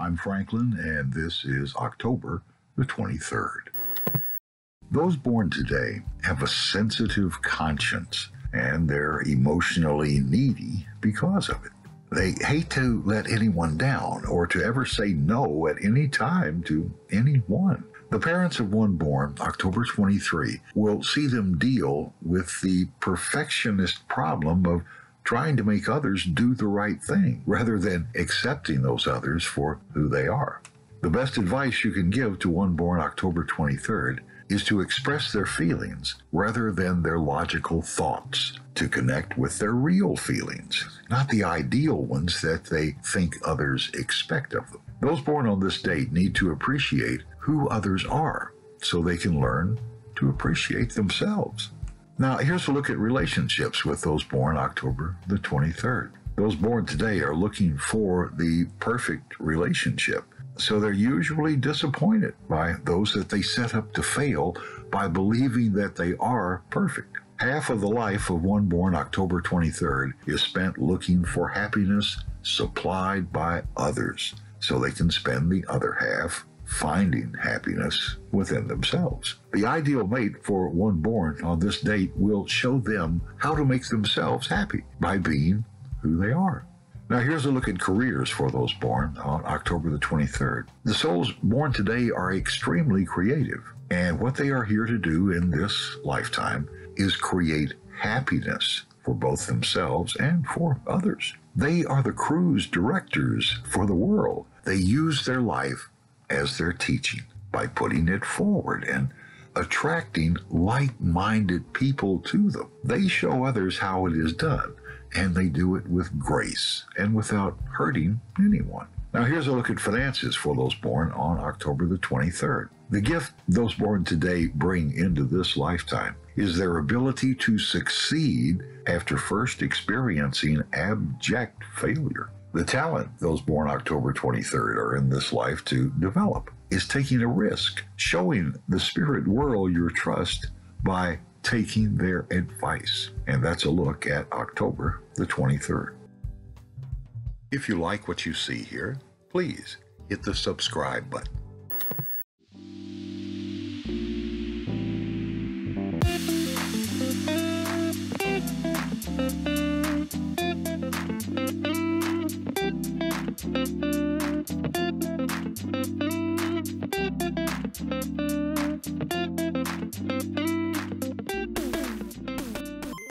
I'm Franklin, and this is October the 23rd. Those born today have a sensitive conscience, and they're emotionally needy because of it. They hate to let anyone down or to ever say no at any time to anyone. The parents of one born October 23 will see them deal with the perfectionist problem of trying to make others do the right thing rather than accepting those others for who they are. The best advice you can give to one born October 23rd is to express their feelings rather than their logical thoughts, to connect with their real feelings, not the ideal ones that they think others expect of them. Those born on this date need to appreciate who others are so they can learn to appreciate themselves. Now, here's a look at relationships with those born October the 23rd. Those born today are looking for the perfect relationship, so they're usually disappointed by those that they set up to fail by believing that they are perfect. Half of the life of one born October 23rd is spent looking for happiness supplied by others, so they can spend the other half finding happiness within themselves. The ideal mate for one born on this date will show them how to make themselves happy by being who they are. Now here's a look at careers for those born on October the 23rd. The souls born today are extremely creative, and what they are here to do in this lifetime is create happiness for both themselves and for others. They are the cruise directors for the world. They use their life as their teaching by putting it forward and attracting like-minded people to them. They show others how it is done, and they do it with grace and without hurting anyone. Now here's a look at finances for those born on October the 23rd. The gift those born today bring into this lifetime is their ability to succeed after first experiencing abject failure. The talent those born October 23rd are in this life to develop is taking a risk, showing the spirit world your trust by taking their advice. And that's a look at October the 23rd. If you like what you see here, please hit the subscribe button.